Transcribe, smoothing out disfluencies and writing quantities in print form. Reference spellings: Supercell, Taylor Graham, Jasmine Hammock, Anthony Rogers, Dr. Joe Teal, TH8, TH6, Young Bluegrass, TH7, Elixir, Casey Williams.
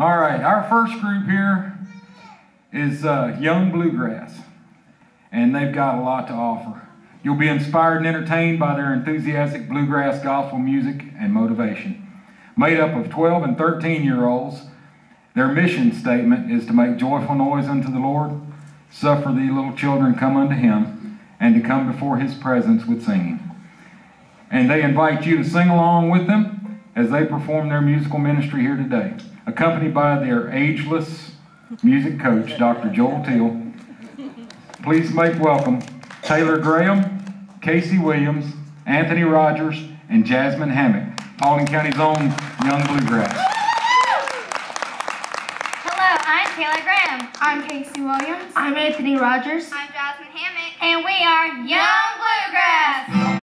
All right, our first group here is Young Bluegrass, and they've got a lot to offer. You'll be inspired and entertained by their enthusiastic bluegrass gospel music and motivation. Made up of 12 and 13-year-olds, their mission statement is to make joyful noise unto the Lord, suffer the little children come unto him, and to come before his presence with singing. And they invite you to sing along with them as they perform their musical ministry here today, accompanied by their ageless music coach, Dr. Joe Teal. Please make welcome Taylor Graham, Casey Williams, Anthony Rogers, and Jasmine Hammock, Paulding County's own Young Bluegrass. Hello, I'm Taylor Graham. I'm Casey Williams. I'm Anthony Rogers. I'm Jasmine Hammock. And we are Young Bluegrass.